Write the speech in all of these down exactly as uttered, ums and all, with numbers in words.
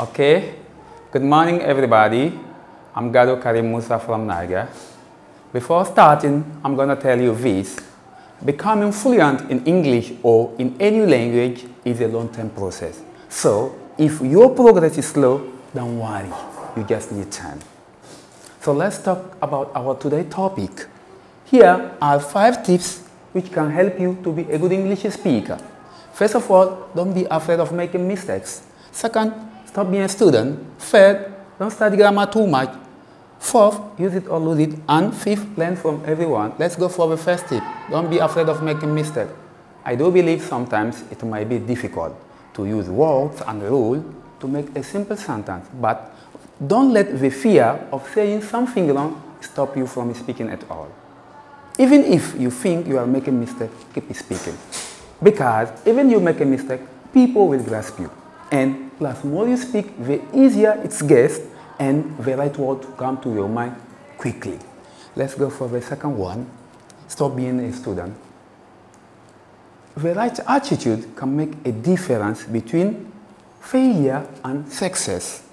Okay, good morning everybody. I'm Gado Karim Musa from Nigeria. Before starting, I'm gonna tell you this. Becoming fluent in English or in any language is a long-term process. So, if your progress is slow, don't worry, you just need time. So let's talk about our today's topic. Here are five tips which can help you to be a good English speaker. First of all, don't be afraid of making mistakes. Second, stop being a student. Third, don't study grammar too much. Fourth, use it or lose it. And fifth, learn from everyone. Let's go for the first tip. Don't be afraid of making mistakes. I do believe sometimes it might be difficult to use words and rules to make a simple sentence, but don't let the fear of saying something wrong stop you from speaking at all. Even if you think you are making a mistake, keep speaking. Because even you make a mistake, people will grasp you. And plus more you speak, the easier it's guessed and the right word to come to your mind quickly. Let's go for the second one. Stop being a student. The right attitude can make a difference between failure and success.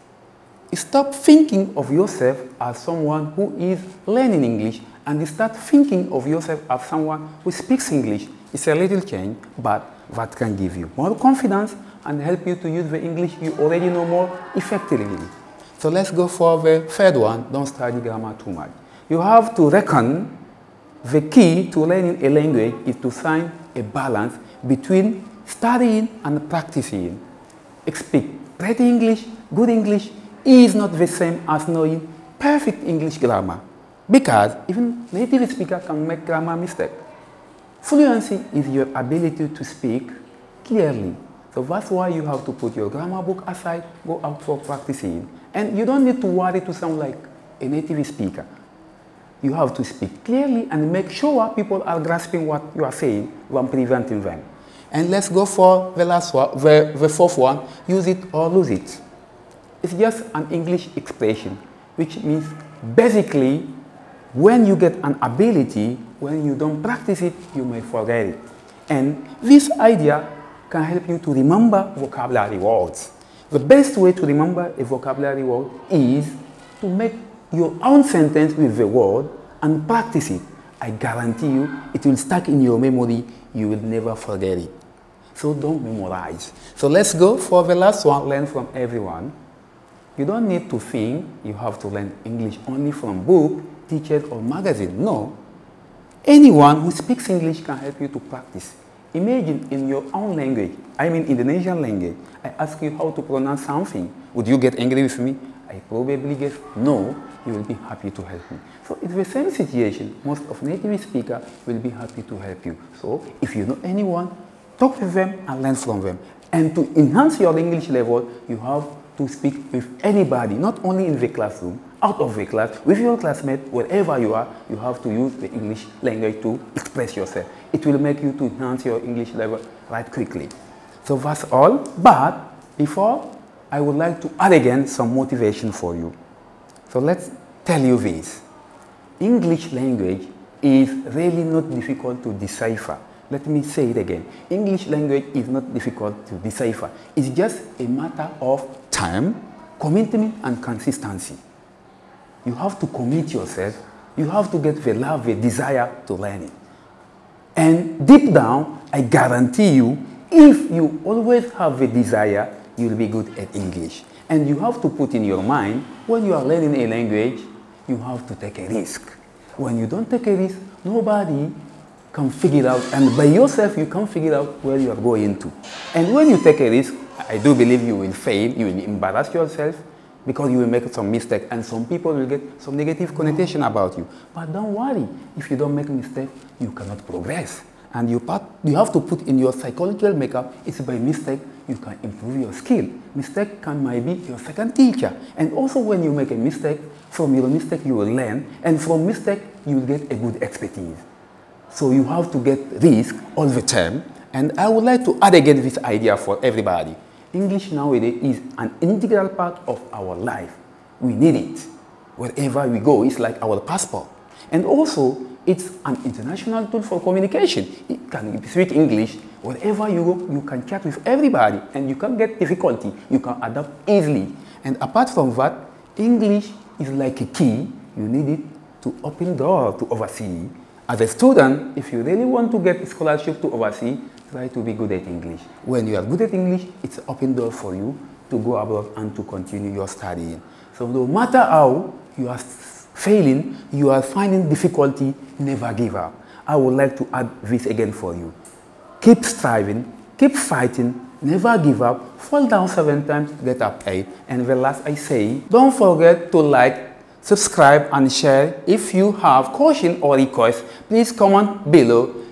Stop thinking of yourself as someone who is learning English and start thinking of yourself as someone who speaks English. It's a little change, but that can give you more confidence and help you to use the English you already know more effectively. So let's go for the third one. Don't study grammar too much. You have to reckon the key to learning a language is to find a balance between studying and practicing. Expect pretty English, good English, is not the same as knowing perfect English grammar, because even native speaker can make grammar mistake. Fluency is your ability to speak clearly. So that's why you have to put your grammar book aside, go out for practicing. And you don't need to worry to sound like a native speaker. You have to speak clearly and make sure people are grasping what you are saying when preventing them. And let's go for the last one, the, the fourth one, use it or lose it. It's just an English expression, which means basically when you get an ability, when you don't practice it, you may forget it. And this idea can help you to remember vocabulary words. The best way to remember a vocabulary word is to make your own sentence with the word and practice it. I guarantee you, it will stuck in your memory. You will never forget it. So don't memorize. So let's go for the last one, learn from everyone. You don't need to think you have to learn English only from book, teachers or magazine. No. Anyone who speaks English can help you to practice. Imagine in your own language, I mean Indonesian language, I ask you how to pronounce something. Would you get angry with me? I probably guess no. You will be happy to help me. So it's the same situation. Most of native speakers will be happy to help you. So if you know anyone, talk with them and learn from them. And to enhance your English level, you have to speak with anybody, not only in the classroom, out of the class, with your classmate, wherever you are, you have to use the English language to express yourself. It will make you to enhance your English level right quickly. So that's all. But before, I would like to add again some motivation for you. So let's tell you this. English language is really not difficult to decipher. Let me say it again. English language is not difficult to decipher. It's just a matter of time, commitment, and consistency. You have to commit yourself. You have to get the love, the desire to learn it. And deep down, I guarantee you, if you always have the desire, you'll be good at English. And you have to put in your mind, when you are learning a language, you have to take a risk. When you don't take a risk, nobody can figure out, and by yourself you can figure out where you are going to. And when you take a risk, I do believe you will fail, you will embarrass yourself, because you will make some mistake and some people will get some negative connotation about you. But don't worry, if you don't make a mistake, you cannot progress. And you, part, you have to put in your psychological makeup, it's by mistake you can improve your skill. Mistake can might be your second teacher. And also when you make a mistake, from your mistake you will learn, and from mistake you will get a good expertise. So you have to get risk all the time. And I would like to add again this idea for everybody. English nowadays is an integral part of our life. We need it. Wherever we go, it's like our passport. And also, it's an international tool for communication. It can speak English Wherever you go, you can chat with everybody and you can get difficulty. You can adapt easily. And apart from that, English is like a key. You need it to open doors to overseas. As a student, if you really want to get a scholarship to overseas, try to be good at English. When you are good at English, it's an open door for you to go abroad and to continue your studying. So no matter how you are failing, you are finding difficulty, never give up. I would like to add this again for you. Keep striving, keep fighting, never give up, fall down seven times, get up eight. And the last I say, don't forget to like, subscribe and share. If you have question or request, please comment below.